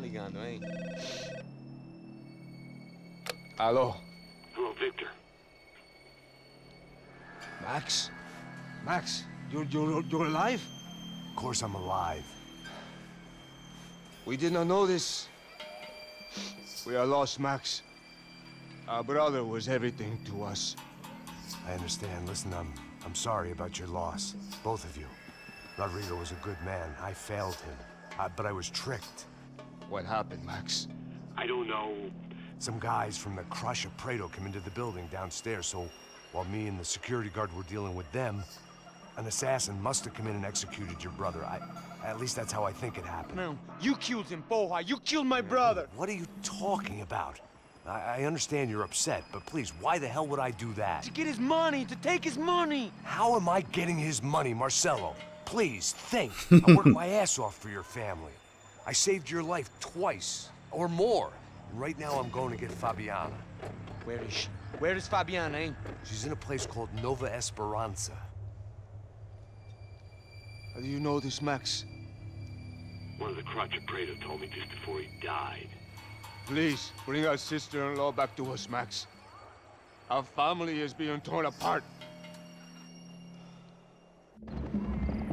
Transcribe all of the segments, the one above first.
ligando, hein? Alô? Hello, Victor. Max? Max, you're alive? Of course I'm alive. We did not know this. We are lost, Max. Our brother was everything to us. I understand. Listen, I'm sorry about your loss, both of you. Rodrigo was a good man. I failed him, but I was tricked. What happened, Max? I don't know. Some guys from the Crachá Preto came into the building downstairs, so while me and the security guard were dealing with them, an assassin must have come in and executed your brother. At least that's how I think it happened. No, you killed him, Bohai. You killed my brother. What are you talking about? I understand you're upset, but please, why the hell would I do that? To get his money, to take his money. How am I getting his money, Marcelo? Please, think. I worked my ass off for your family. I saved your life twice, or more. And right now I'm going to get Fabiana. Where is she? Where is Fabiana, eh? She's in a place called Nova Esperanza. How do you know this, Max? One of the Crachá Preto told me just before he died. Please, bring our sister-in-law back to us, Max. Our family is being torn apart.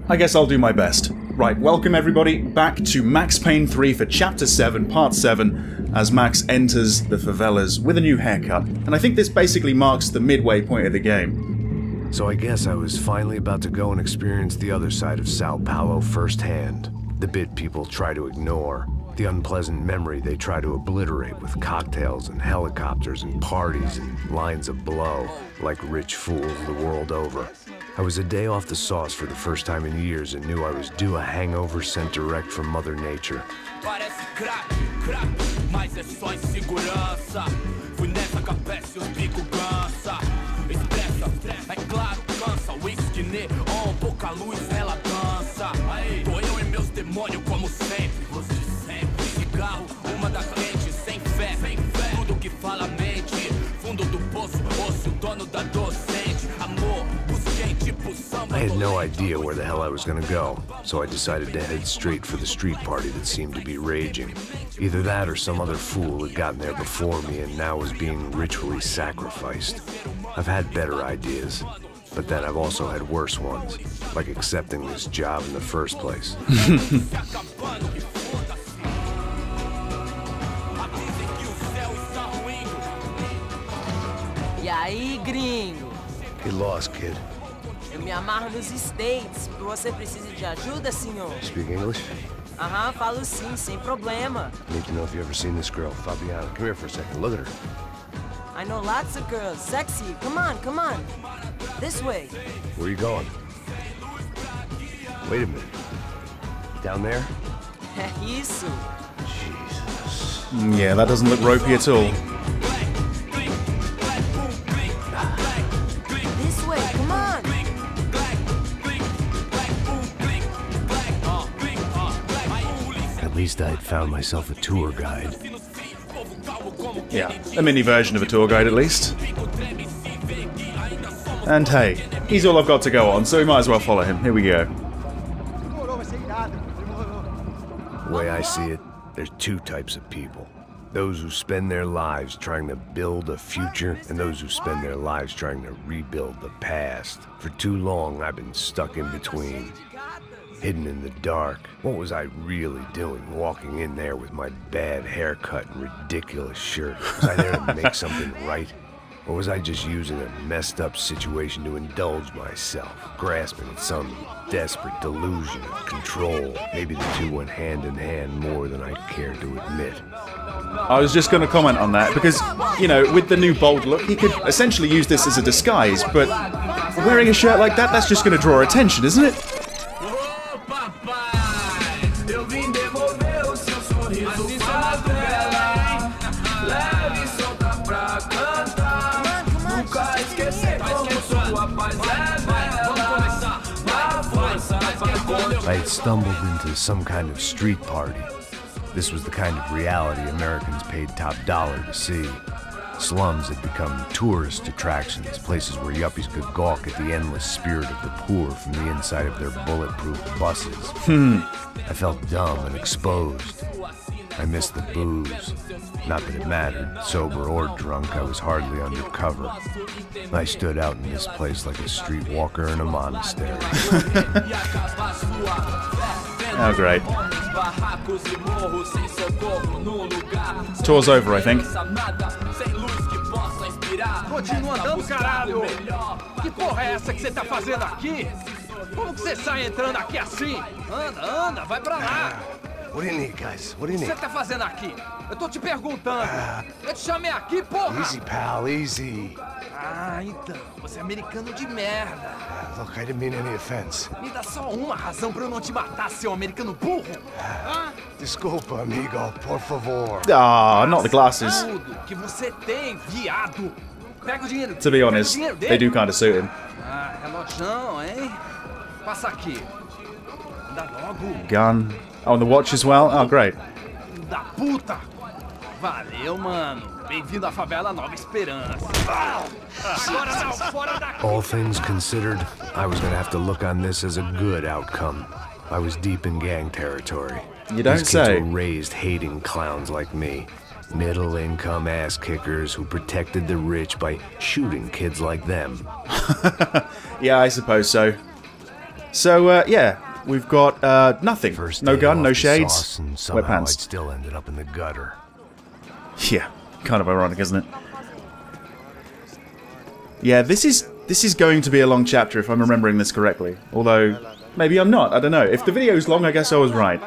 I guess I'll do my best. Right, welcome everybody back to Max Payne 3 for Chapter 7, Part 7, as Max enters the favelas with a new haircut. And I think this basically marks the midway point of the game. So I guess I was finally about to go and experience the other side of Sao Paulo firsthand. The bit people try to ignore. The unpleasant memory they try to obliterate with cocktails and helicopters and parties and lines of blow, like rich fools the world over. I was a day off the sauce for the first time in years and knew I was due a hangover sent direct from Mother Nature. I had no idea where the hell I was gonna go, so I decided to head straight for the street party that seemed to be raging. Either that or some other fool had gotten there before me and now was being ritually sacrificed. I've had better ideas, but then I've also had worse ones, like accepting this job in the first place. He lost, kid. Eu me amarro nos States. Você precisa de ajuda, senhor? Speak English? Aham, falo sim, sem problema. I need to know if you ever seen this girl, Fabiana. Come here for a second, look at her. I know lots of girls, sexy. Come on, come on. This way. Where are you going? Wait a minute. Down there? Isso. Jesus. Yeah, that doesn't look ropey at all. At least I had found myself a tour guide. Yeah, a mini version of a tour guide at least. And hey, he's all I've got to go on, so we might as well follow him. Here we go. The way I see it, there's two types of people. Those who spend their lives trying to build a future, and those who spend their lives trying to rebuild the past. For too long, I've been stuck in between. Hidden in the dark. What was I really doing walking in there with my bad haircut and ridiculous shirt? Was I there to make something right? Or was I just using a messed up situation to indulge myself, grasping at some desperate delusion of control? Maybe the two went hand in hand more than I care to admit. I was just going to comment on that because, you know, with the new bold look, he could essentially use this as a disguise, but wearing a shirt like that, that's just going to draw attention, isn't it? I had stumbled into some kind of street party. This was the kind of reality Americans paid top dollar to see. Slums had become tourist attractions, places where yuppies could gawk at the endless spirit of the poor from the inside of their bulletproof buses. I felt dumb and exposed. I missed the booze. Not that it mattered. Sober or drunk, I was hardly under cover. I stood out in this place like a street walker in a monastery. Oh, great. Tour's over, I think. Continua andando, caralho! Que porra é essa que você tá fazendo aqui? Como que você sai entrando aqui assim? Anda, anda, vai pra lá! What do you need, guys? What do you need? O que você tá fazendo aqui? Eu tô te perguntando. Eu te chamei aqui, porra! Easy, pal, easy. Ah, então. Você é americano de merda. Look, I didn't mean any offense. Me dá só uma razão pra eu não te matar, seu americano burro! Desculpa, amigo, por favor. Ah, not the glasses. Que você tem, viado. Pega o dinheiro. To be honest, they do kind of suit him. Ah, relojão, hein? Passa aqui. Dá logo. Gun. Oh, and the watch as well? Oh, great. Da puta! Valeu, mano. Bem-vindo à favela Nova Esperanza. All things considered, I was going to have to look on this as a good outcome. I was deep in gang territory. You don't say. These kids were raised hating clowns like me. Middle-income ass-kickers who protected the rich by shooting kids like them. Yeah, I suppose so. So, yeah. We've got nothing. First no gun, no shades, wet pants. It still ended up in the gutter. Yeah, kind of ironic, isn't it? Yeah, this is going to be a long chapter if I'm remembering this correctly. Although maybe I'm not. I don't know. If the video's long, I guess I was right.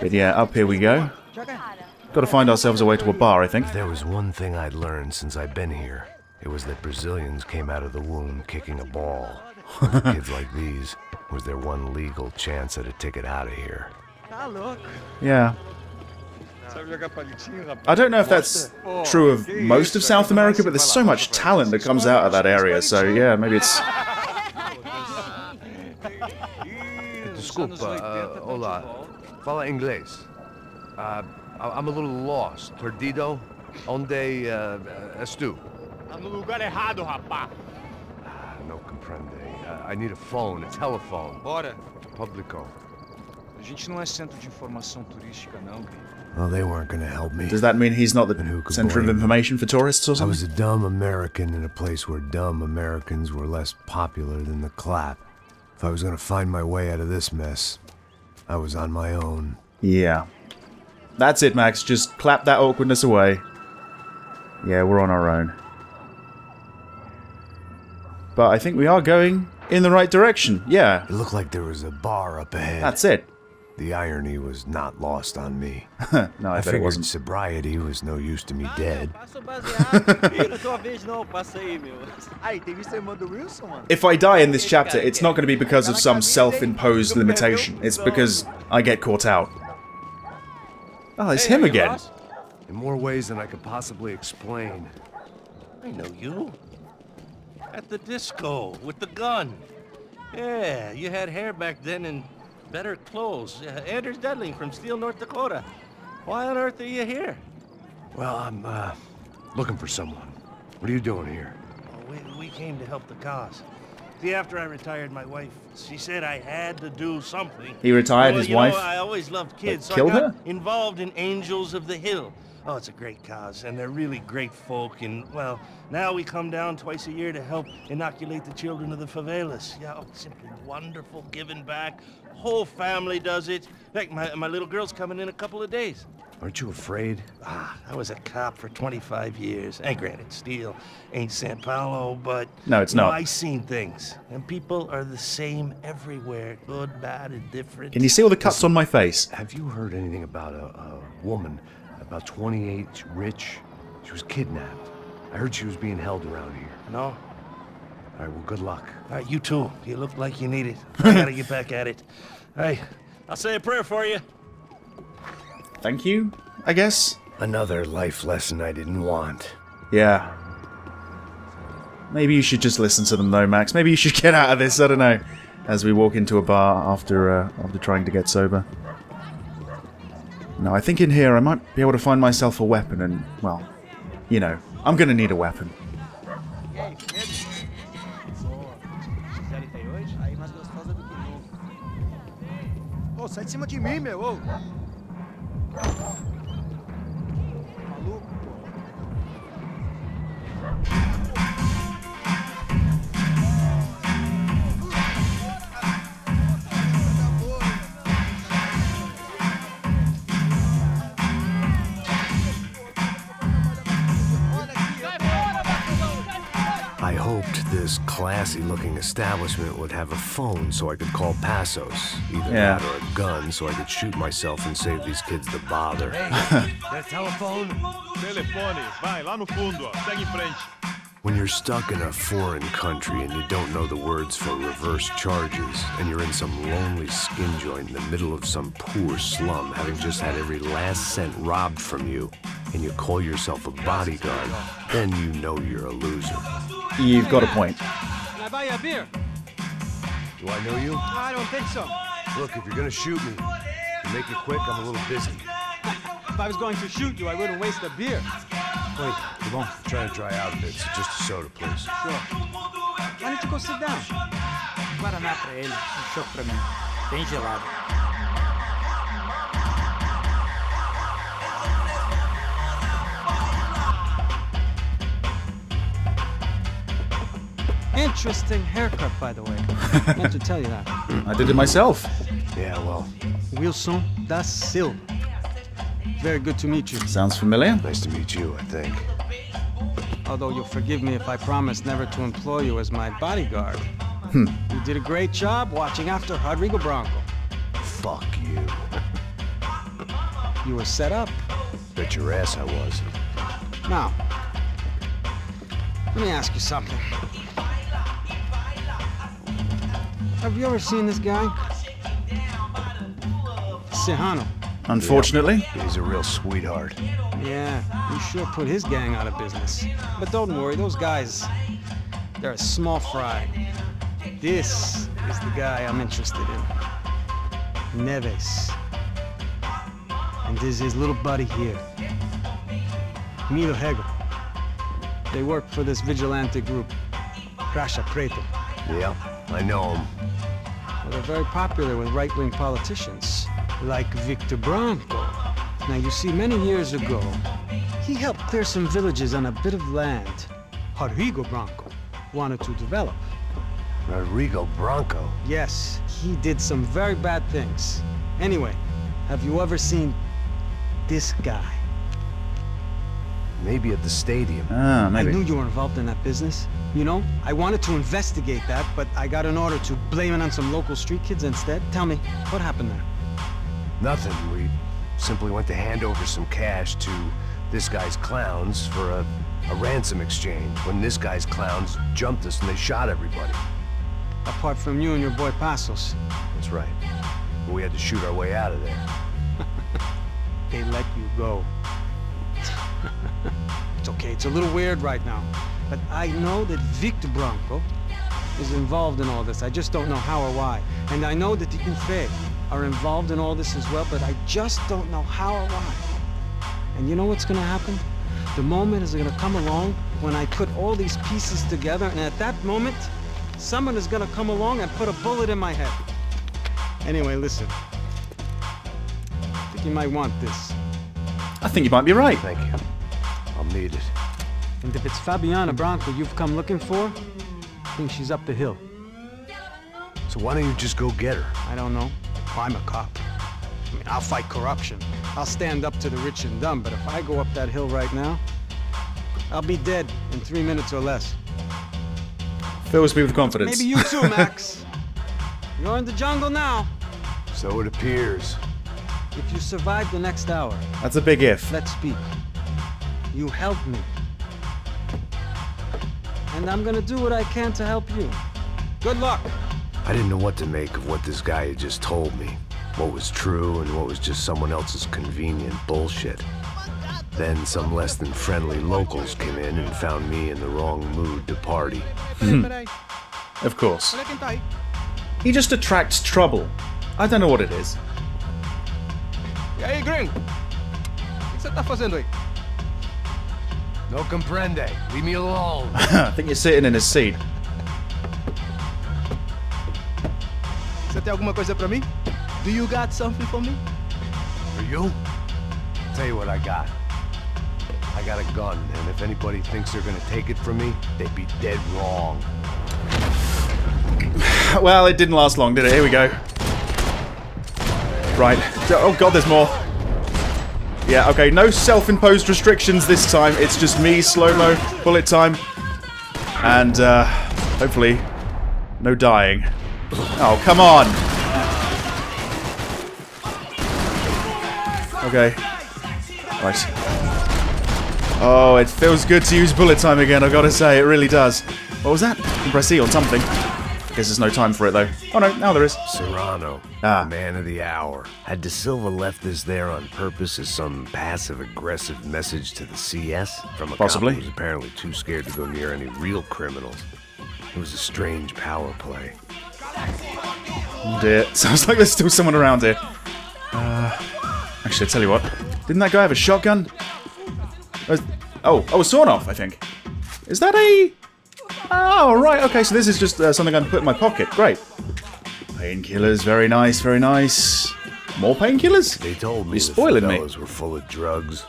But yeah, up here we go. Got to find ourselves a way to a bar, I think. If there was one thing I'd learned since I've been here, it was that Brazilians came out of the womb kicking a ball. With kids like these. Was there one legal chance at a ticket out of here? Yeah. I don't know if that's true of most of South America, but there's so much talent that comes out of that area, so yeah, maybe it's... Desculpa, hola. Fala inglês. I'm a little lost. Perdido, onde estu? No lugar errado, rapá. No comprende. I need a phone, a telephone. Bora. Publico. A gente não é centro de informação turística, não. Well, they weren't going to help me. Does that mean he's not the center of information for tourists or something? I was a dumb American in a place where dumb Americans were less popular than the clap. If I was going to find my way out of this mess, I was on my own. Yeah. That's it, Max. Just clap that awkwardness away. Yeah, we're on our own. But I think we are going in the right direction, yeah. It looked like there was a bar up ahead. That's it. The irony was not lost on me. No, I figured it wasn't. Sobriety was no use to me dead. If I die in this chapter, it's not going to be because of some self-imposed limitation. It's because I get caught out. Oh, it's him again. In more ways than I could possibly explain. I know you. At the disco, with the gun. Yeah, you had hair back then and better clothes. Anders Dudling from Steele, North Dakota. Why on earth are you here? Well, I'm looking for someone. What are you doing here? Well, we came to help the cause. See, after I retired, my wife, she said I had to do something. He retired his wife? I always loved kids, like, so I got involved in Angels of the Hill. Oh, it's a great cause, and they're really great folk, and, well, now we come down twice a year to help inoculate the children of the favelas. Yeah, oh, simply wonderful giving back. Whole family does it. In fact, my little girl's coming in a couple of days. Aren't you afraid? Ah, I was a cop for 25 years. And granted, Steele ain't São Paulo, but... No, it's not. I've seen things, and people are the same everywhere. Good, bad, and different. Can you see all the cuts on my face? Have you heard anything about a woman... About 28, rich. She was kidnapped. I heard she was being held around here. No. All right, well, good luck. All right, you too. You look like you need it. I gotta get back at it. All right, I'll say a prayer for you. Thank you, I guess. Another life lesson I didn't want. Yeah. Maybe you should just listen to them, though, Max. Maybe you should get out of this, I don't know. As we walk into a bar after trying to get sober. No, I think in here I might be able to find myself a weapon and, well, you know, I'm going to need a weapon. hoped this classy-looking establishment would have a phone so I could call Passos. Either that or a gun so I could shoot myself and save these kids the bother. Hey, that telephone? Telefone, vai lá no fundo, segue em frente. When you're stuck in a foreign country and you don't know the words for reverse charges, and you're in some lonely skin joint in the middle of some poor slum having just had every last cent robbed from you, and you call yourself a bodyguard, then you know you're a loser. You've got a point. Can I buy you a beer? Do I know you? I don't think so. Look, if you're gonna shoot me, make it quick, I'm a little busy. If I was going to shoot you, I wouldn't waste a beer. Wait, come on. I'm trying to dry out a bit, so just a soda, please. Sure. Why don't you go sit down? Guaraná pra ele, choque pra mim. Bem gelado. Interesting haircut, by the way. I meant to tell you that. I did it myself. Yeah, well. Wilson da Silva. Very good to meet you. Sounds familiar. Nice to meet you, I think. Although you'll forgive me if I promise never to employ you as my bodyguard. You did a great job watching after Rodrigo Branco. Fuck you. You were set up. Bet your ass I was. Now, let me ask you something. Have you ever seen this guy? Cihano. Unfortunately. Yeah, he's a real sweetheart. Yeah, you sure put his gang out of business. But don't worry, those guys, they're a small fry. This is the guy I'm interested in. Neves. And this is his little buddy here. Milo Hegel. They work for this vigilante group, Crachá Preto. Yeah, I know him. Well, they're very popular with right-wing politicians. Like Victor Branco. Now, you see, many years ago, he helped clear some villages on a bit of land Rodrigo Branco wanted to develop. Rodrigo Branco? Yes, he did some very bad things. Anyway, have you ever seen this guy? Maybe at the stadium. Ah, maybe. I knew you were involved in that business. You know, I wanted to investigate that, but I got an order to blame it on some local street kids instead. Tell me, what happened there? Nothing. We simply went to hand over some cash to this guy's clowns for a ransom exchange when this guy's clowns jumped us and they shot everybody. Apart from you and your boy Passos. That's right. We had to shoot our way out of there. They let you go. It's okay. It's a little weird right now. But I know that Victor Branco is involved in all this. I just don't know how or why. And I know that the UFE are involved in all this as well, but I just don't know how or why. And you know what's gonna happen? The moment is gonna come along when I put all these pieces together, and at that moment, someone is gonna come along and put a bullet in my head. Anyway, listen. I think you might want this. I think you might be right. Thank you. I'll need it. And if it's Fabiana Branco you've come looking for, I think she's up the hill. So why don't you just go get her? I don't know. I'm a cop. I mean, I'll fight corruption. I'll stand up to the rich and dumb, but if I go up that hill right now, I'll be dead in 3 minutes or less. Fills me with confidence. Maybe you too, Max. You're in the jungle now. So it appears. If you survive the next hour. That's a big if. Let's speak. You help me. And I'm gonna do what I can to help you. Good luck. I didn't know what to make of what this guy had just told me. What was true and what was just someone else's convenient bullshit. Then some less than friendly locals came in and found me in the wrong mood to party. Of course. He just attracts trouble. I don't know what it is. Hey, Green! What are you doing? No comprende. Leave me alone. I think you're sitting in his seat. Do you got something for me? For you? I'll tell you what I got. I got a gun, and if anybody thinks they're gonna take it from me, they'd be dead wrong. Well, it didn't last long, did it? Here we go. Right. Oh god, there's more. Yeah, okay, no self-imposed restrictions this time. It's just me, slow-mo, bullet time. And Hopefully, no dying. Oh, come on! Okay. Right. Oh, it feels good to use bullet time again, I've got to say, it really does. What was that? Press E on something. I guess there's no time for it, though. Oh, no, now there is. Serrano, man of the hour. Had Da Silva left this there on purpose as some passive-aggressive message to the CS? From a Possibly. Cop who was apparently too scared to go near any real criminals. It was a strange power play. Oh, dear. Sounds like there's still someone around here. Actually, I tell you what. Didn't that guy have a shotgun? Oh, a sawn-off, I think. Is that a... Oh, right, okay, so this is just something I can put in my pocket. Great. Painkillers, very nice, very nice. More painkillers? They told me you're spoiling the fellows were full of drugs.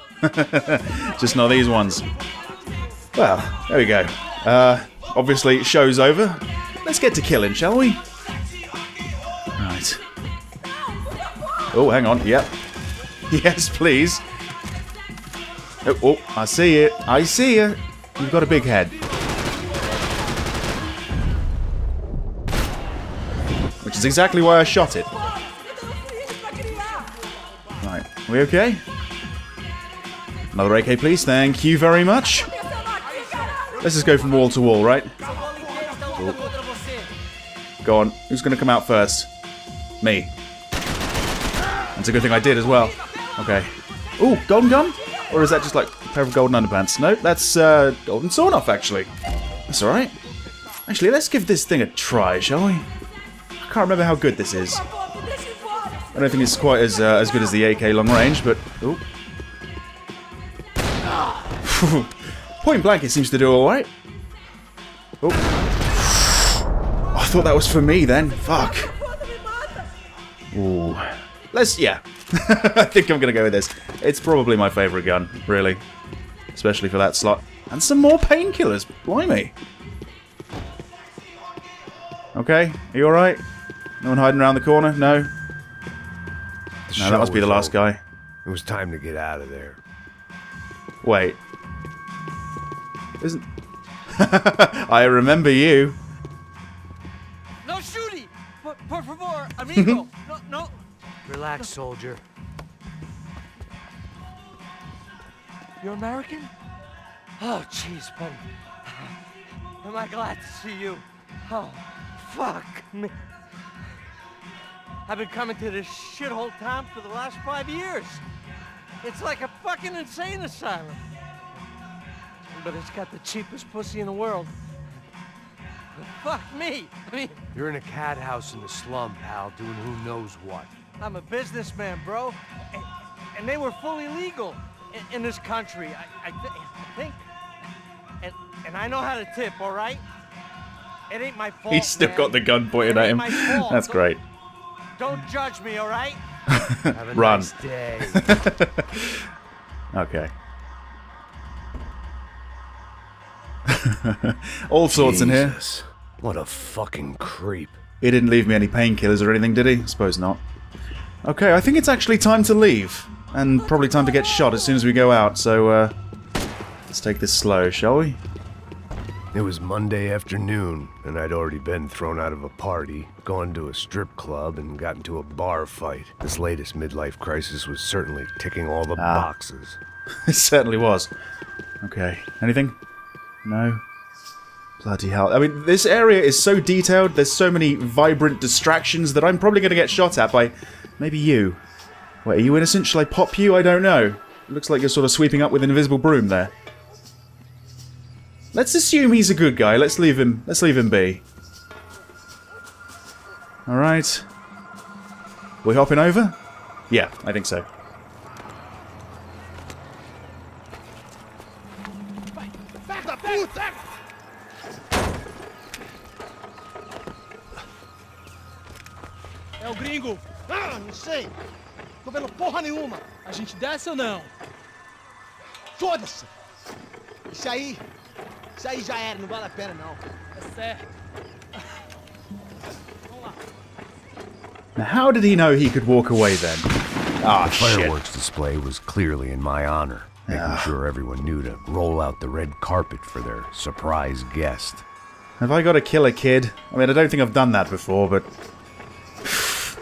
Just not these ones. Well, there we go. Obviously, show's over. Let's get to killing, shall we? Right. Oh, hang on, yep. Yes, please. Oh, I see it. I see you. You've got a big head. Which is exactly why I shot it. Right, we okay? Another AK, please. Thank you very much. Let's just go from wall to wall, right? Ooh. Go on. Who's going to come out first? Me. That's a good thing I did as well. Okay. Ooh, golden gun? Or is that just like a pair of golden underpants? No, that's golden sawn-off, actually. That's alright. Actually, let's give this thing a try, shall we? I can't remember how good this is. I don't think it's quite as good as the AK long range, but... Oh. Point blank, it seems to do alright. Oh. I thought that was for me then. Fuck. Ooh. Let's... yeah. I think I'm going to go with this. It's probably my favourite gun, really. Especially for that slot. And some more painkillers. Blimey. Okay, are you alright? No one hiding around the corner? No? No, that must be the last guy. It was time to get out of there. Wait. Isn't... I remember you. No shooting! Por favor, amigo! No. Relax, soldier. You're American? Oh, jeez, buddy. Am I glad to see you? Oh, fuck me. I've been coming to this shithole town for the last 5 years. It's like a fucking insane asylum. But it's got the cheapest pussy in the world. But fuck me. I mean... You're in a cat house in the slum, pal, doing who knows what. I'm a businessman, bro. And they were fully legal in this country, I think. And I know how to tip, all right? It ain't my fault. He's still got the gun pointed at him. That's great. Don't judge me, all right? Have a Run. Nice day. Okay. All sorts in here. What a fucking creep. He didn't leave me any painkillers or anything, did he? I suppose not. Okay, I think it's actually time to leave. And probably time to get shot as soon as we go out, so let's take this slow, shall we? It was Monday afternoon, and I'd already been thrown out of a party, gone to a strip club, and got into a bar fight. This latest midlife crisis was certainly ticking all the boxes. It certainly was. Okay, anything? No? Bloody hell. I mean, this area is so detailed, there's so many vibrant distractions that I'm probably going to get shot at by... maybe you. Wait, are you innocent? Shall I pop you? I don't know. It looks like you're sort of sweeping up with an invisible broom there. Let's assume he's a good guy. Let's leave him be. Alright. We hopping over? Yeah, I think so. É o gringo. Ah, não sei. Tô vendo porra nenhuma. A gente desce ou não? Foda-se. Isso aí já era, não vale a pena não. É certo. Vamos lá. Now, how did he know he could walk away then? Ah, shit. The fireworks display was clearly in my honor, making sure everyone knew to roll out the red carpet for their surprise guest. Have I got to kill a kid? I mean, I don't think I've done that before, but...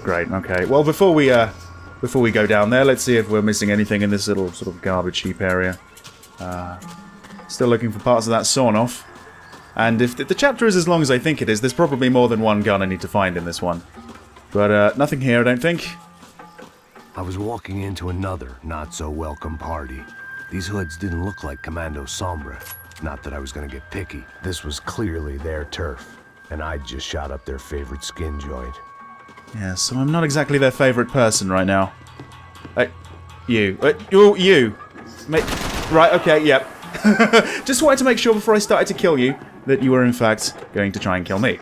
Great, okay. Well, before we go down there, let's see if we're missing anything in this little sort of garbage heap area. Still looking for parts of that sawn off. And if the chapter is as long as I think it is, there's probably more than one gun I need to find in this one. But nothing here, I don't think. I was walking into another not-so-welcome party. These hoods didn't look like Commando Sombra. Not that I was going to get picky. This was clearly their turf, and I just shot up their favorite skin joint. Yeah, so I'm not exactly their favorite person right now. Hey, you. Oh, you. Right, okay, yep. Just wanted to make sure before I started to kill you that you were, in fact, going to try and kill me.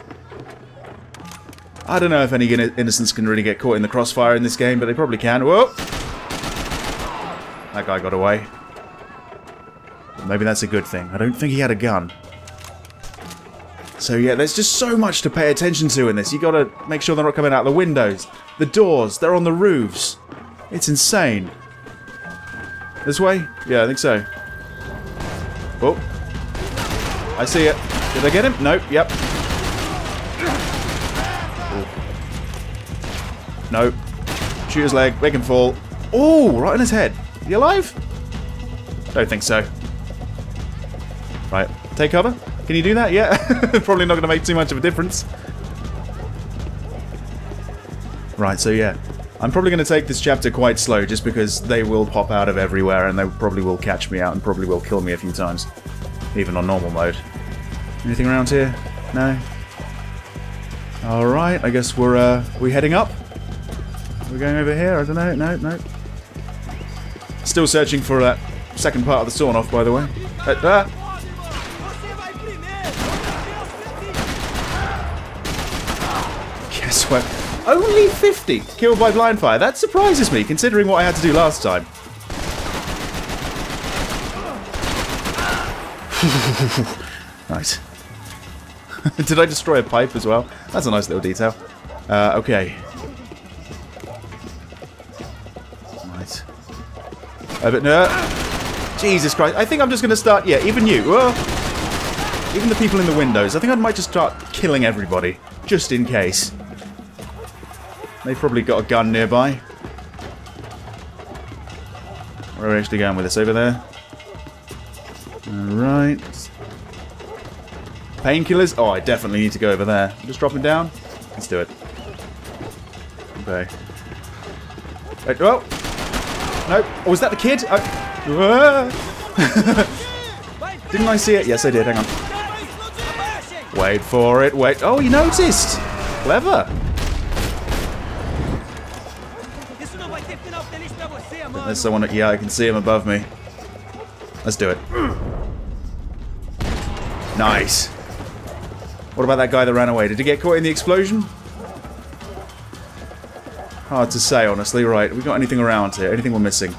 I don't know if any innocents can really get caught in the crossfire in this game, but they probably can. Whoa! That guy got away. Maybe that's a good thing. I don't think he had a gun. So yeah, there's just so much to pay attention to in this. You gotta make sure they're not coming out the windows, the doors, they're on the roofs. It's insane. This way? Yeah, I think so. Oh. I see it. Did I get him? Nope. Yep. Oh. Nope. Shoot his leg. Make him fall. Oh, right on his head. Is he alive? Don't think so. Right. Take cover. Can you do that? Yeah. Probably not going to make too much of a difference. Right, so yeah. I'm probably going to take this chapter quite slow just because they will pop out of everywhere and they probably will catch me out and probably will kill me a few times. Even on normal mode. Anything around here? No? Alright, I guess we're we heading up? We're going over here? I don't know. No, no. Still searching for that second part of the sawn-off, by the way. Guess what? Only 50 killed by blind fire. That surprises me, considering what I had to do last time. Nice. Did I destroy a pipe as well? That's a nice little detail. Okay. Right. But no. Jesus Christ. I think I'm just going to start... Yeah, even you. Whoa. Even the people in the windows. I think I might just start killing everybody. Just in case. They've probably got a gun nearby. Where are we actually going with this? Over there? Alright. Painkillers? Oh, I definitely need to go over there. Just drop him down. Let's do it. Okay. Wait, oh! Nope. Oh, was that the kid? Oh. Didn't I see it? Yes, I did. Hang on. Wait for it. Wait. Oh, you noticed! Clever! There's someone. Yeah, I can see him above me. Let's do it. Nice. What about that guy that ran away? Did he get caught in the explosion? Hard to say, honestly. Right, have we got anything around here? Anything we're missing?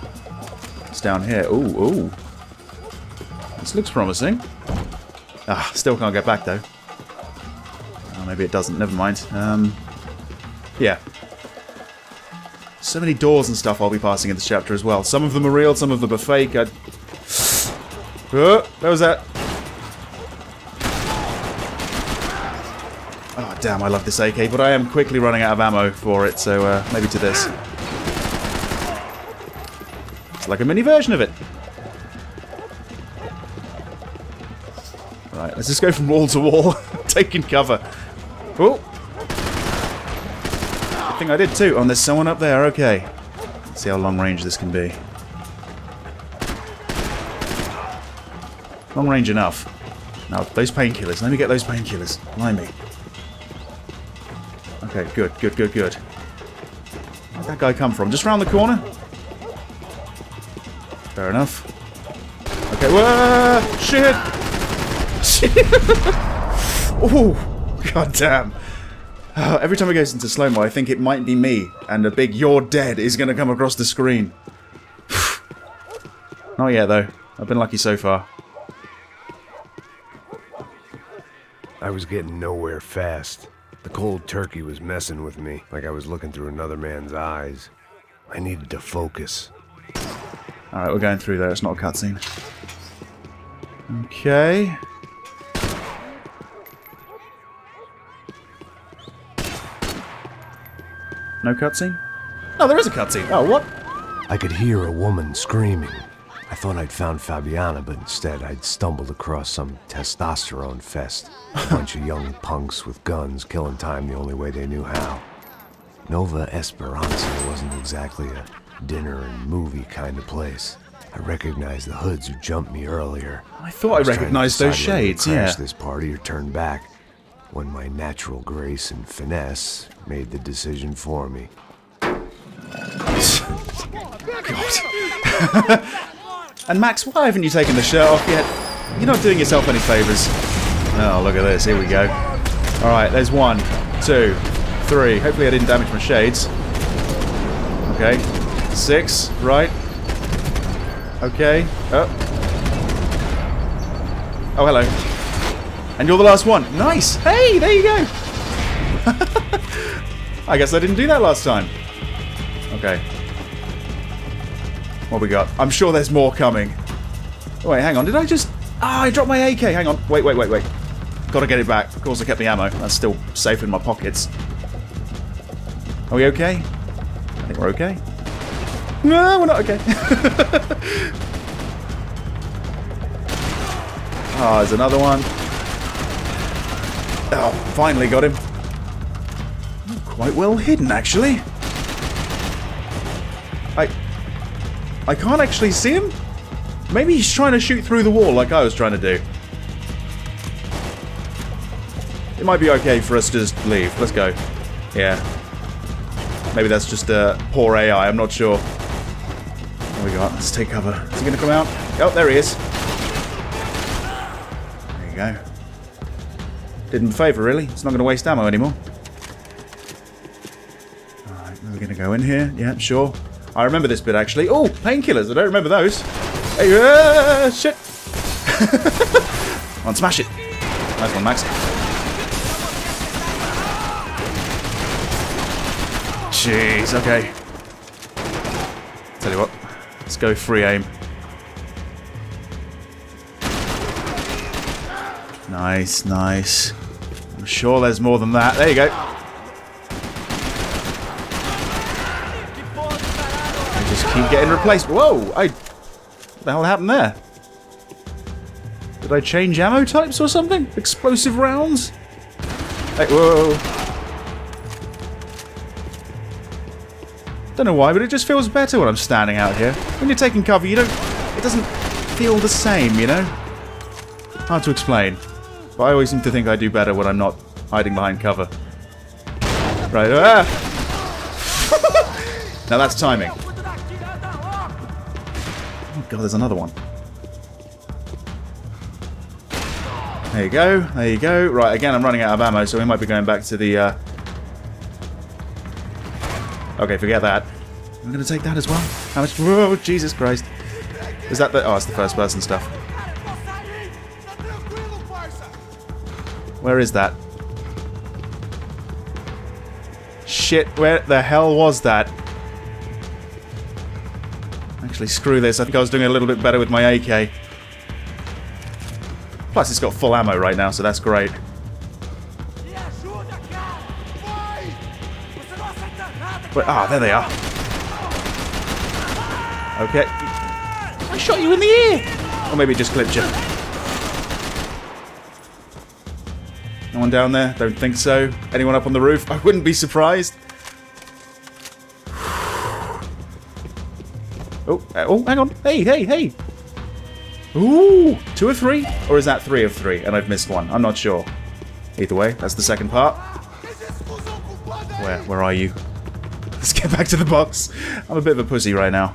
It's down here. Ooh, ooh. This looks promising. Ah, still can't get back, though. Oh, maybe it doesn't. Never mind. Yeah. So many doors and stuff I'll be passing in this chapter as well. Some of them are real, some of them are fake. Oh, that was that. Oh, damn, I love this AK, but I am quickly running out of ammo for it, so maybe to this. It's like a mini version of it. Right, let's just go from wall to wall, taking cover. Oh! I think I did too. Oh, there's someone up there. Okay. Let's see how long range this can be. Long range enough. Now, those painkillers. Let me get those painkillers. Blimey. Okay, good, good, good, good. Where'd that guy come from? Just round the corner? Fair enough. Okay, whoa! Shit! Shit! Oh, goddamn. Every time it goes into slow-mo, I think it might be me, and a big "you're dead" is going to come across the screen. Not yet, though. I've been lucky so far. I was getting nowhere fast. The cold turkey was messing with me, like I was looking through another man's eyes. I needed to focus. Alright, we're going through there. It's not a cutscene. Okay. No cutscene? No, there is a cutscene. Oh, what? I could hear a woman screaming. I thought I'd found Fabiana, but instead I'd stumbled across some testosterone fest. A bunch of young punks with guns killing time the only way they knew how. Nova Esperanza wasn't exactly a dinner and movie kind of place. I recognized the hoods who jumped me earlier. I thought I recognized those shades, yeah. Crash this party or turn back, when my natural grace and finesse made the decision for me. God. And Max, why haven't you taken the shirt off yet? You're not doing yourself any favors. Oh, look at this. Here we go. All right, there's 1, 2, 3. Hopefully I didn't damage my shades. Okay. 6, right. Okay. Oh. Oh, hello. And you're the last one. Nice. Hey, there you go. I guess I didn't do that last time. Okay. What we got? I'm sure there's more coming. Oh, wait, hang on. Did I just... Ah, I dropped my AK. Hang on. Wait, wait, wait, wait. Gotta get it back. Of course I kept the ammo. That's still safe in my pockets. Are we okay? I think we're okay. No, we're not okay. Ah, oh, there's another one. Oh, finally got him. Quite well hidden, actually. I can't actually see him? Maybe he's trying to shoot through the wall like I was trying to do. It might be okay for us to just leave. Let's go. Yeah. Maybe that's just poor AI. I'm not sure. What we got? Let's take cover. Is he going to come out? Oh, there he is. There you go. Did him a favor, really. It's not going to waste ammo anymore. Alright, we're going to go in here. Yeah, sure. I remember this bit, actually. Oh, painkillers. I don't remember those. Hey, shit. Come on, smash it. Nice one, Max. Jeez, okay. Tell you what. Let's go free aim. Nice, nice. I'm sure there's more than that. There you go. Keep getting replaced. Whoa! What the hell happened there? Did I change ammo types or something? Explosive rounds? Hey, whoa! Don't know why, but it just feels better when I'm standing out here. When you're taking cover, you don't... It doesn't feel the same, you know? Hard to explain. But I always seem to think I do better when I'm not hiding behind cover. Right. Ah! Now that's timing. God, there's another one. There you go. There you go. Right, again, I'm running out of ammo, so we might be going back to the... Okay, forget that. I'm going to take that as well. How much... Whoa, Jesus Christ. Is that the... Oh, it's the first person stuff. Where is that? Shit, where the hell was that? Actually, screw this. I think I was doing a little bit better with my AK. Plus, it's got full ammo right now, so that's great. But, ah, there they are. Okay. I shot you in the ear! Or maybe it just clipped you. No one down there? Don't think so. Anyone up on the roof? I wouldn't be surprised. Oh, hang on. Hey, hey, hey. Ooh, 2 of 3? Or is that 3 of 3? And I've missed one. I'm not sure. Either way, that's the second part. Where are you? Let's get back to the box. I'm a bit of a pussy right now.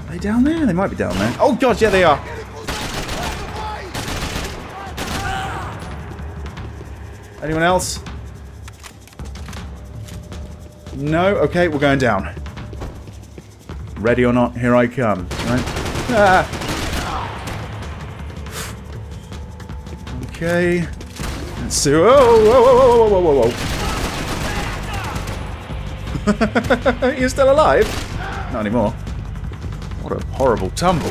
Are they down there? They might be down there. Oh, God, yeah, they are. Anyone else? No? Okay, we're going down. Ready or not, here I come. Right? Ah. Okay. Let's see. Whoa, whoa, whoa, whoa, whoa, whoa. You're still alive? Not anymore. What a horrible tumble.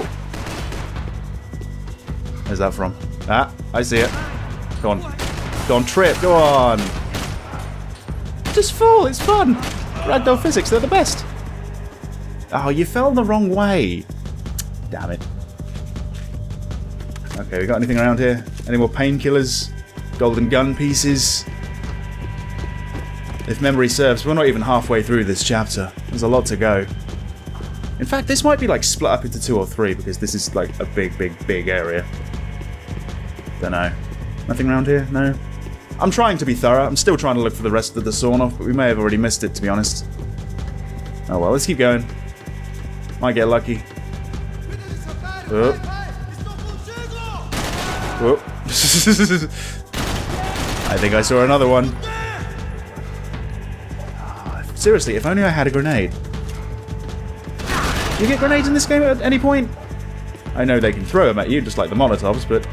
Where's that from? Ah, I see it. Go on. Go on, trip. Go on. Just fall, it's fun! Ragdoll physics, they're the best! Oh, you fell the wrong way! Damn it. Okay, we got anything around here? Any more painkillers? Golden gun pieces? If memory serves, we're not even halfway through this chapter. There's a lot to go. In fact, this might be like split up into 2 or 3 because this is like a big area. Dunno. Nothing around here? No? I'm trying to be thorough. I'm still trying to look for the rest of the sawn-off, but we may have already missed it, to be honest. Oh well, let's keep going. Might get lucky. Whoop. Whoop. I think I saw another one. Seriously, if only I had a grenade. Do you get grenades in this game at any point? I know they can throw them at you, just like the Molotovs, but...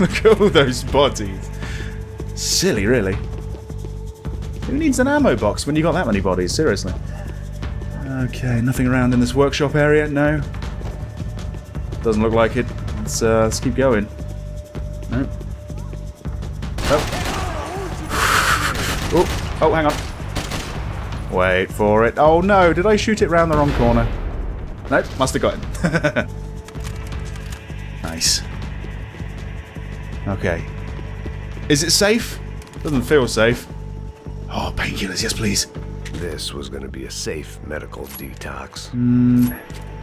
Look at all those bodies. Silly, really. Who needs an ammo box when you got that many bodies? Seriously. Okay, nothing around in this workshop area? No. Doesn't look like it. Let's keep going. Nope. Oh. Oh. Oh, hang on. Wait for it. Oh no, did I shoot it round the wrong corner? Nope, must have got it. Nice. Okay. Is it safe? Doesn't feel safe. Oh, painkillers, yes please. This was going to be a safe medical detox.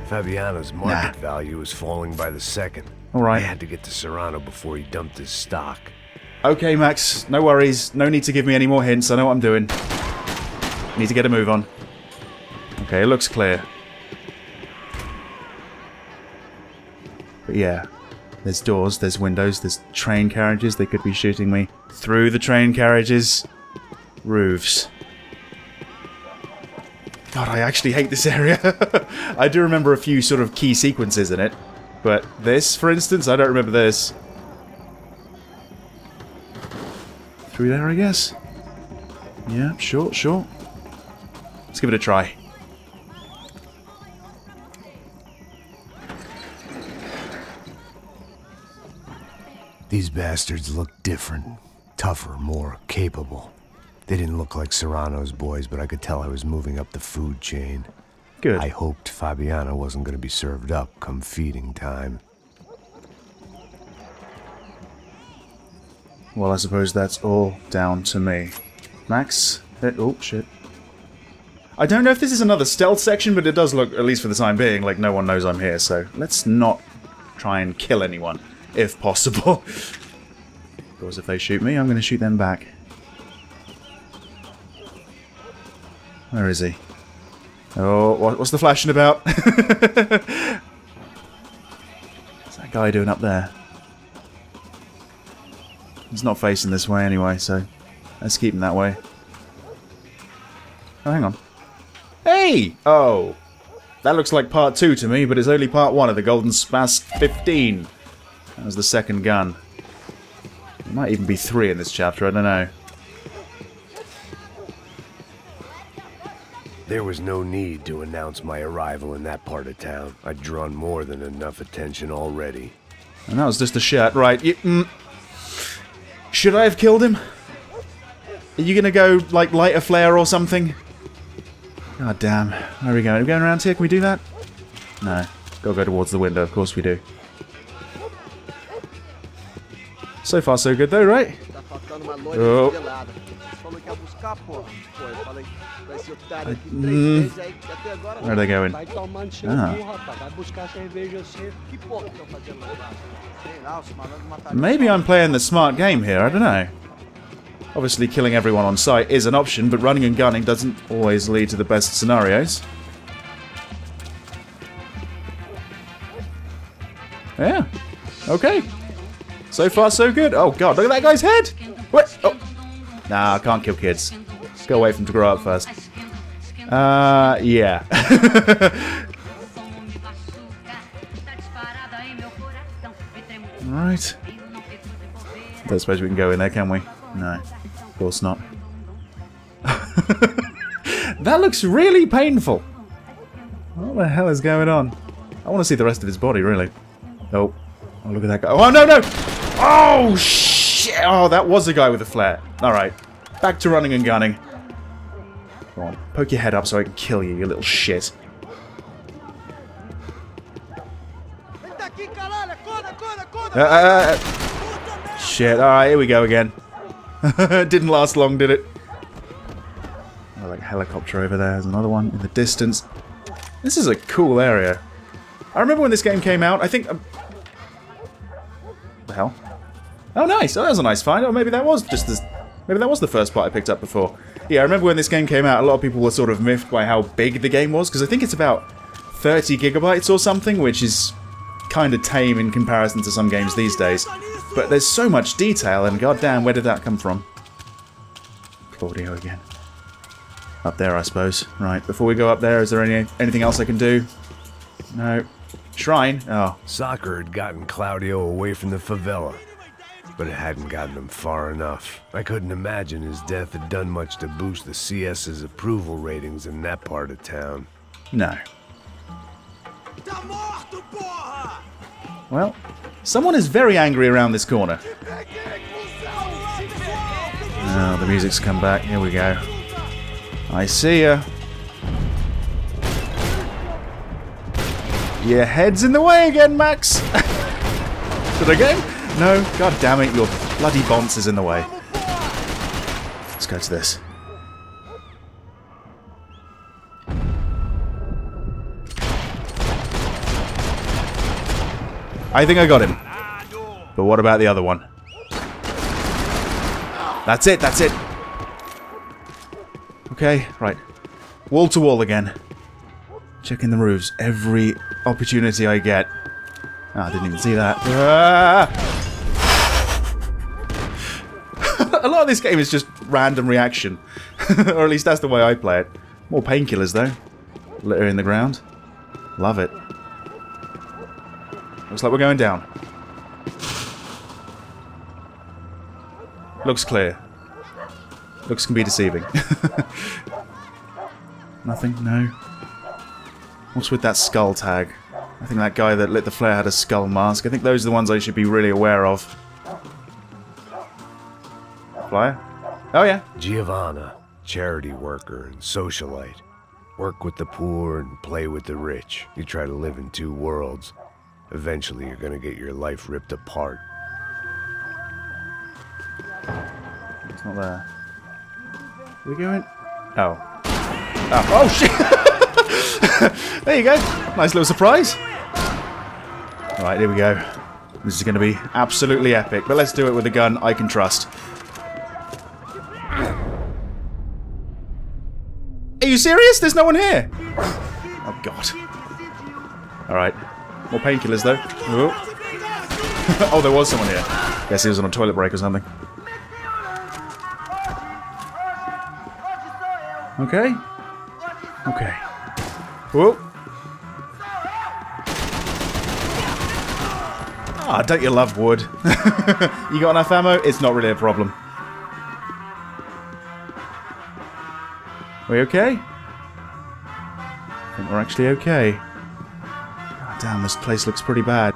Fabiana's market value is falling by the second. All right. I had to get to Serrano before he dumped his stock. Okay, Max. No worries. No need to give me any more hints. I know what I'm doing. Need to get a move on. Okay, it looks clear. But yeah. There's doors, there's windows, there's train carriages. They could be shooting me through the train carriages. Roofs. God, I actually hate this area. I do remember a few sort of key sequences in it. But this, for instance, I don't remember this. Through there, I guess. Yeah, sure, sure. Let's give it a try. These bastards look different. Tougher, more capable. They didn't look like Serrano's boys, but I could tell I was moving up the food chain. Good. I hoped Fabiana wasn't going to be served up come feeding time. Well, I suppose that's all down to me. Max? Oh, shit. I don't know if this is another stealth section, but it does look, at least for the time being, like no one knows I'm here, so let's not try and kill anyone. If possible. Because if they shoot me, I'm going to shoot them back. Where is he? Oh, what's the flashing about? What's that guy doing up there? He's not facing this way anyway, so let's keep him that way. Oh, hang on. Hey! Oh! That looks like part 2 to me, but it's only part 1 of the Golden Spaz 15. That was the second gun. There might even be 3 in this chapter, I don't know. There was no need to announce my arrival in that part of town. I'd drawn more than enough attention already. And that was just a shot, right? Should I have killed him? Are you gonna go, like, light a flare or something? God damn. Where are we going? Are we going around here? Can we do that? No. Gotta go towards the window, of course we do. So far, so good though, right? Oh. Where are they going? Ah. Maybe I'm playing the smart game here, I don't know. Obviously, killing everyone on sight is an option, but running and gunning doesn't always lead to the best scenarios. Yeah, okay. So far, so good. Oh, God, look at that guy's head! What? Oh. Nah, I can't kill kids. Let's go away from to grow up first. Yeah. Alright. Don't suppose we can go in there, can we? No. Of course not. That looks really painful. What the hell is going on? I want to see the rest of his body, really. Oh. Oh, look at that guy. Oh, no, no! Oh, shit! Oh, that was a guy with a flare. Alright. Back to running and gunning. Come on. Poke your head up so I can kill you, you little shit. Shit, alright, here we go again. Didn't last long, did it? Oh, like a helicopter over there. There's another one in the distance. This is a cool area. I remember when this game came out, I think... What the hell? Oh, nice! Oh, that was a nice find. Or maybe that was just this... Maybe that was the first part I picked up before. Yeah, I remember when this game came out, a lot of people were sort of miffed by how big the game was, because I think it's about 30 gigabytes or something, which is kind of tame in comparison to some games these days. But there's so much detail, and goddamn, where did that come from? Claudio again. Up there, I suppose. Right, before we go up there, is there anything else I can do? No. Shrine? Oh. Soccer had gotten Claudio away from the favela, but it hadn't gotten him far enough. I couldn't imagine his death had done much to boost the CS's approval ratings in that part of town. No. Well, someone is very angry around this corner. Oh, the music's come back. Here we go. I see ya. Your head's in the way again, Max! Should I go? No, god damn it, your bloody bonce is in the way. Let's go to this. I think I got him. But what about the other one? That's it, that's it. Okay, right. Wall to wall again. Checking the roofs every opportunity I get. Oh, I didn't even see that. Ah! A lot of this game is just random reaction. Or at least that's the way I play it. More painkillers, though. Litter in the ground. Love it. Looks like we're going down. Looks clear. Looks can be deceiving. Nothing? No. What's with that skull tag? I think that guy that lit the flare had a skull mask. I think those are the ones I should be really aware of. Flyer? Oh, yeah. Giovanna, charity worker and socialite. Work with the poor and play with the rich. You try to live in two worlds. Eventually, you're going to get your life ripped apart. It's not there. Are we going? Oh. Oh, oh shit! There you go. Nice little surprise. Right, here we go. This is going to be absolutely epic, but let's do it with a gun I can trust. Are you serious? There's no one here! Oh, God. Alright. More painkillers, though. Oh, there was someone here. Guess he was on a toilet break or something. Okay. Okay. Whoa. Ah, oh, don't you love wood? You got enough ammo? It's not really a problem. We okay? I think we're actually okay. God damn, this place looks pretty bad.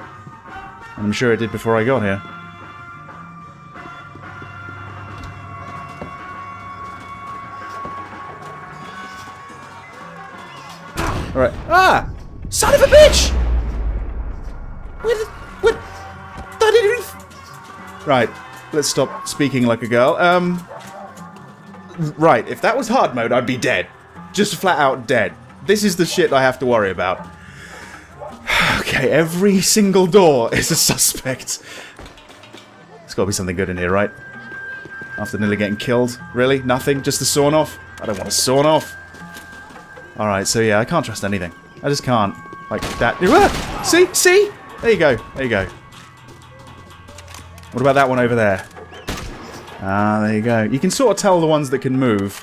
And I'm sure it did before I got here. Alright. Ah! Son of a bitch! What? That didn't... Right. Let's stop speaking like a girl. Right, if that was hard mode, I'd be dead. Just flat out dead. This is the shit I have to worry about. Okay, every single door is a suspect. There's gotta be something good in here, right? After nearly getting killed. Really? Nothing? Just the sawn-off? I don't want a sawn-off. Alright, so yeah, I can't trust anything. I just can't. Like that. See? See? There you go. There you go. What about that one over there? Ah, there you go. You can sort of tell the ones that can move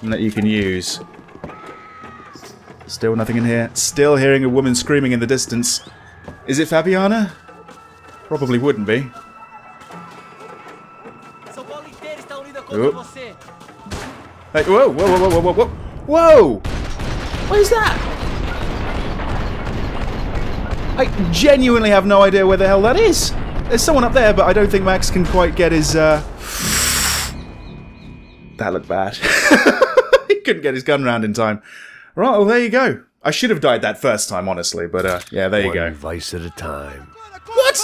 and that you can use. Still nothing in here. Still hearing a woman screaming in the distance. Is it Fabiana? Probably wouldn't be. Whoa. Hey, whoa, whoa, whoa, whoa, whoa, whoa, whoa! What is that? I genuinely have no idea where the hell that is. There's someone up there, but I don't think Max can quite get his, That looked bad. He couldn't get his gun round in time. Right, well, there you go. I should have died that first time, honestly, but yeah, there you go. One vice at a time. What?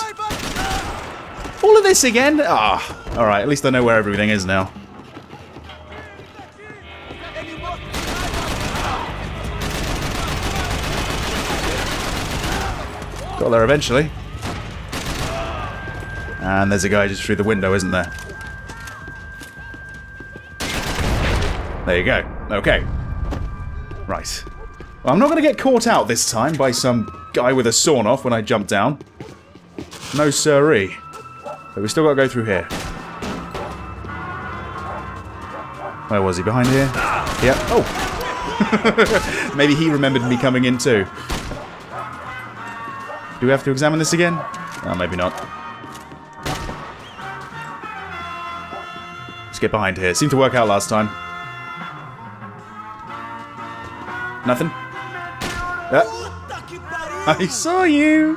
All of this again? Ah, all right, at least I know where everything is now. Got there eventually. And there's a guy just through the window, isn't there? There you go. Okay. Right. Well, I'm not going to get caught out this time by some guy with a sawn-off when I jump down. No siree. But we still got to go through here. Where was he? Behind here? Yep. Oh! Maybe he remembered me coming in too. Do we have to examine this again? Oh, maybe not. Let's get behind here. Seemed to work out last time. Nothing? I saw you!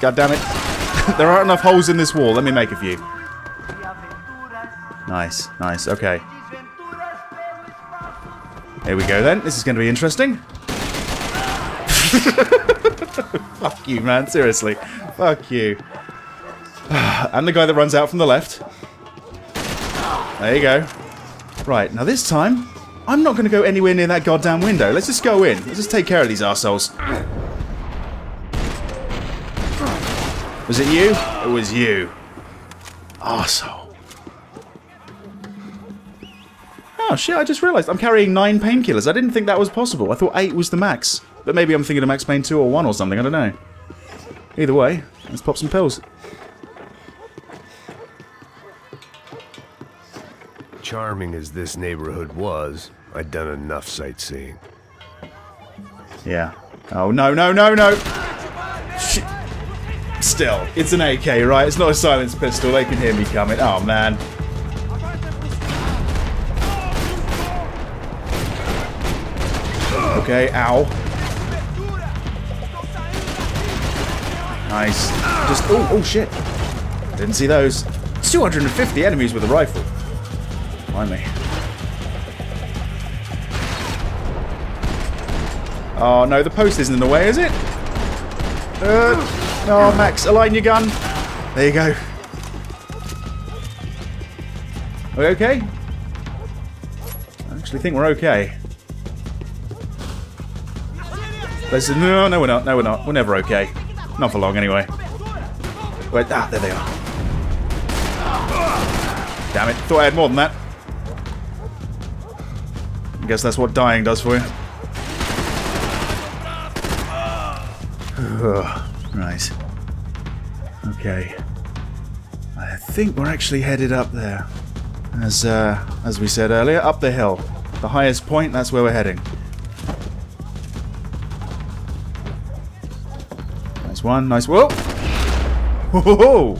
God damn it. There aren't enough holes in this wall. Let me make a few. Nice, nice, okay. Here we go then, this is going to be interesting. Fuck you, man, seriously. Fuck you. And the guy that runs out from the left. There you go. Right, now this time, I'm not going to go anywhere near that goddamn window. Let's just go in. Let's just take care of these arseholes. Was it you? It was you. Arsehole. Oh shit, I just realised I'm carrying 9 painkillers. I didn't think that was possible. I thought 8 was the max. But maybe I'm thinking of Max Payne 2 or 1 or something, I don't know. Either way, let's pop some pills. Charming as this neighborhood was, I'd done enough sightseeing. Yeah. Oh no, no, no, no! Shit. Still, it's an AK, right? It's not a silenced pistol. They can hear me coming. Oh man. Okay, ow. Nice. Just, oh, oh shit. Didn't see those. 250 enemies with a rifle. Finally. Oh no, the post isn't in the way, is it? Oh, Max, align your gun. There you go. Are we okay? I actually think we're okay. No, no, we're not. No, we're not. We're never okay. Not for long, anyway. Wait, ah, there they are. Damn it. Thought I had more than that. I guess that's what dying does for you. Right. Okay. I think we're actually headed up there. As we said earlier, up the hill. The highest point, that's where we're heading. One nice. Whoa! Whoa!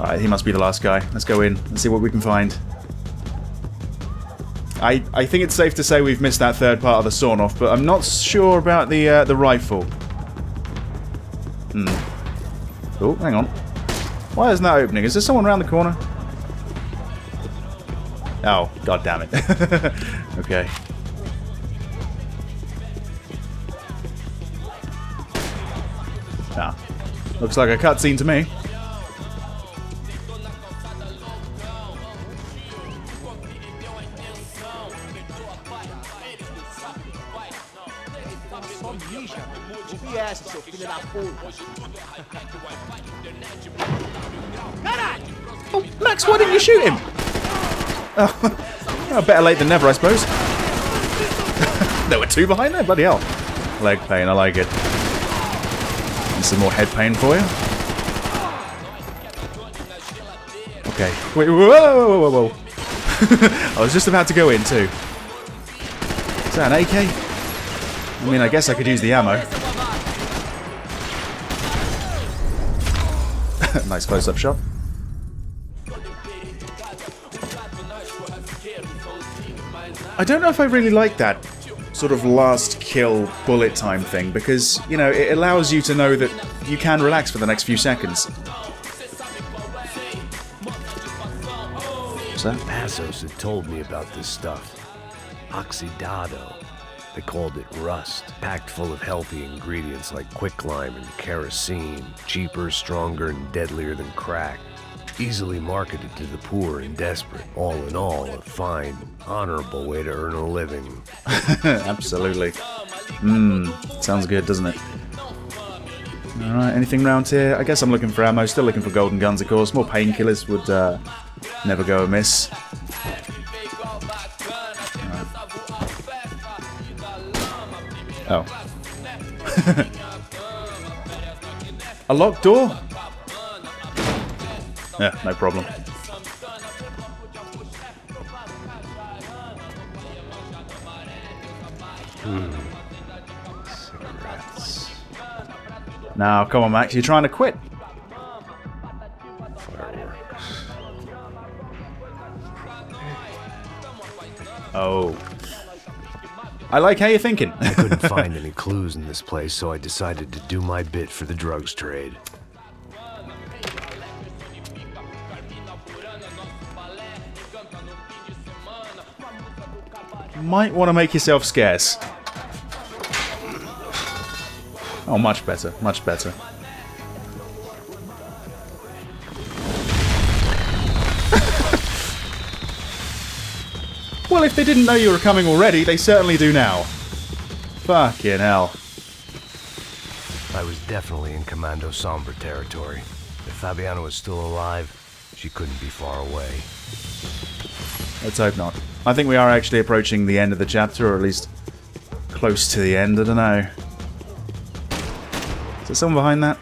Alright, he must be the last guy. Let's go in and see what we can find. I think it's safe to say we've missed that third part of the sawn-off, but I'm not sure about the rifle. Hmm. Oh, hang on. Why isn't that opening? Is there someone around the corner? Oh, god damn it. Okay. Looks like a cutscene to me. Oh, Max, why didn't you shoot him? Oh, better late than never, I suppose. There were 2 behind there? Bloody hell. Leg pain, I like it. Some more head pain for you. Okay. Wait, whoa, whoa, whoa, whoa. I was just about to go in too. Is that an AK? I mean, I guess I could use the ammo. Nice close-up shot. I don't know if I really like that sort of last kill bullet time thing, because, you know, it allows you to know that you can relax for the next few seconds. What's that? Passos had told me about this stuff. Oxidado. They called it rust, packed full of healthy ingredients like quicklime and kerosene, cheaper, stronger, and deadlier than crack. Easily marketed to the poor and desperate. All in all, a fine, honorable way to earn a living. Absolutely. Sounds good, doesn't it? Alright, anything round here? I guess I'm looking for ammo, still looking for golden guns, of course. More painkillers would never go amiss. Oh. A locked door? Yeah, no problem. Cigarettes. Now, come on, Max, you're trying to quit. Fireworks. Oh. I like how you're thinking. I couldn't find any clues in this place, so I decided to do my bit for the drugs trade. Might want to make yourself scarce. Oh, much better, much better. Well, if they didn't know you were coming already, they certainly do now. Fucking hell. I was definitely in Commando Sombra territory. If Fabiana was still alive, she couldn't be far away. Let's hope not. I think we are actually approaching the end of the chapter, or at least close to the end, I don't know. Is there someone behind that?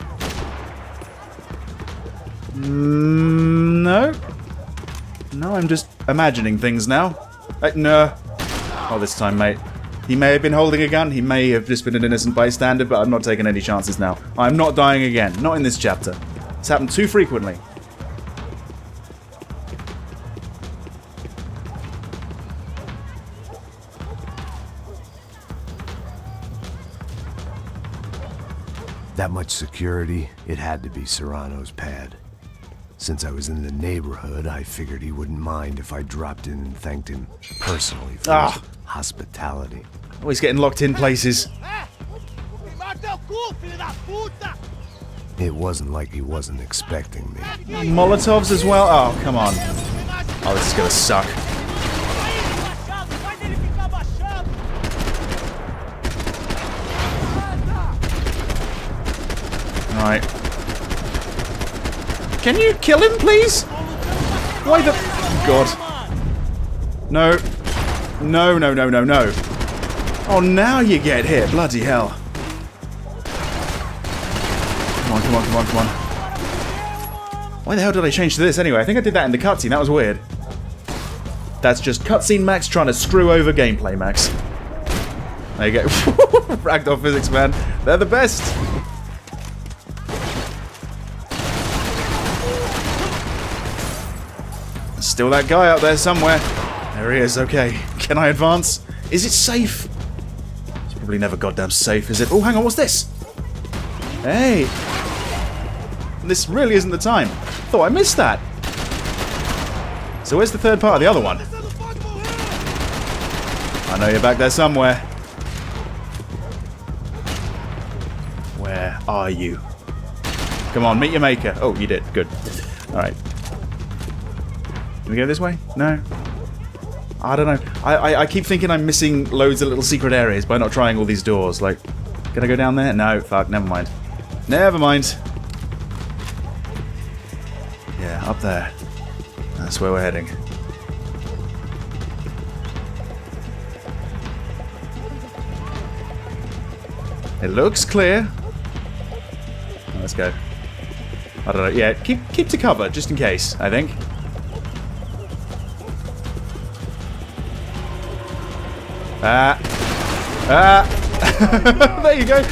No. No, I'm just imagining things now. No. Oh, this time, mate. He may have been holding a gun. He may have just been an innocent bystander, but I'm not taking any chances now. I'm not dying again. Not in this chapter. It's happened too frequently. That much security, it had to be Serrano's pad. Since I was in the neighborhood, I figured he wouldn't mind if I dropped in and thanked him personally for his hospitality. Always getting locked in places. It wasn't like he wasn't expecting me. Molotovs as well? Oh, come on. Oh, this is gonna suck. Alright. Can you kill him, please? Why the... God. No. No, no, no, no, no. Oh, now you get hit. Bloody hell. Come on, come on, come on, come on. Why the hell did I change to this anyway? I think I did that in the cutscene. That was weird. That's just cutscene Max trying to screw over gameplay Max. There you go. Ragdoll physics, man. They're the best. Still that guy out there somewhere. There he is, okay. Can I advance? Is it safe? It's probably never goddamn safe, is it? Oh, hang on, what's this? Hey. This really isn't the time. Thought I missed that. So where's the third part of the other one? I know you're back there somewhere. Where are you? Come on, meet your maker. Oh, you did. Good. All right. Can we go this way? No. I don't know. I keep thinking I'm missing loads of little secret areas by not trying all these doors. Like, can I go down there? No, fuck, never mind. Never mind. Yeah, up there. That's where we're heading. It looks clear. Let's go. I don't know. Yeah, keep to cover, just in case, I think. There you go.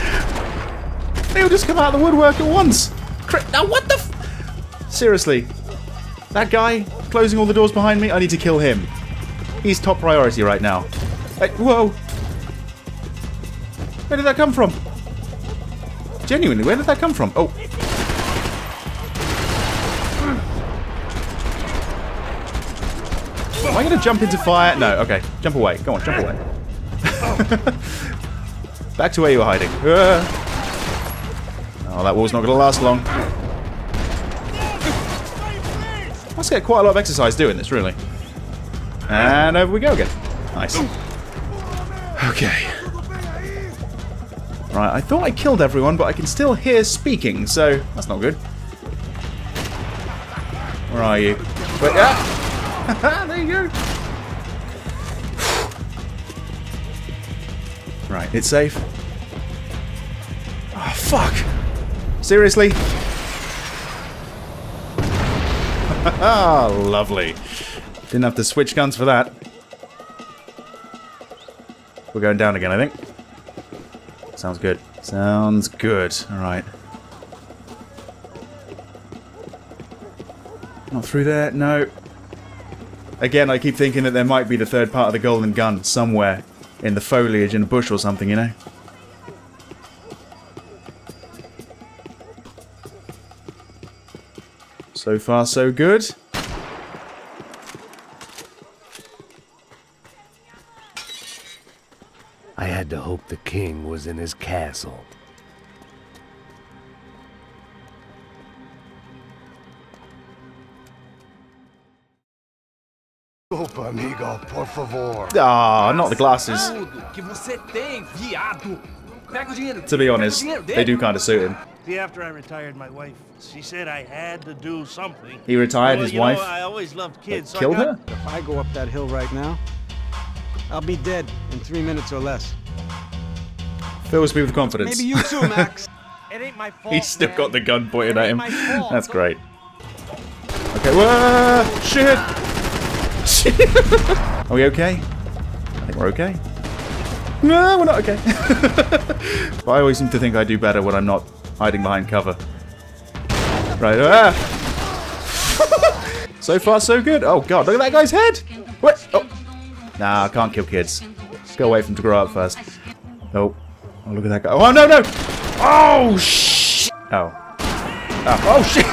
They'll just come out of the woodwork at once. Now what the f... Seriously. That guy closing all the doors behind me, I need to kill him. He's top priority right now. Whoa. Where did that come from? Genuinely, where did that come from? Oh. Am I going to jump into fire? No, okay. Jump away. Go on, jump away. Back to where you were hiding. Oh, that wall's not going to last long. Must get quite a lot of exercise doing this, really. And over we go again. Nice. Okay. Right, I thought I killed everyone, but I can still hear speaking, so that's not good. Where are you? Wait, ah! There you go. Right, it's safe. Oh, fuck. Seriously? Lovely. Didn't have to switch guns for that. We're going down again, I think. Sounds good. Sounds good. Alright. Not through there? No. Again, I keep thinking that there might be the third part of the golden gun somewhere in the foliage in a bush or something, you know? So far, so good. I had to hope the king was in his castle. Amigo, por favor. Ah, not the glasses. To be honest, they do kind of suit him. After I retired my wife, she said I had to do something. He retired his wife. I always loved kids. Killed her? If I go up that hill right now, I'll be dead in 3 minutes or less. Fills me with confidence. Maybe you too, Max. It ain't my fault. He's still got the gun pointed at him. That's great. Okay, whoa, shit. Are we okay? I think we're okay. No, we're not okay. I always seem to think I do better when I'm not hiding behind cover. Right. Ah. So far, so good. Oh, God. Look at that guy's head. What? Oh. Nah, I can't kill kids. Let's go away from to grow up first. Oh. Oh, look at that guy. Oh, no, no. Oh, shit. Oh. Oh, oh shit.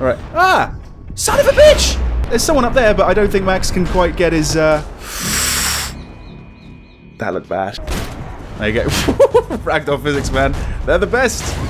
Alright. Ah! Son of a bitch! There's someone up there, but I don't think Max can quite get his, That looked bad. There you go. Ragdoll physics, man. They're the best!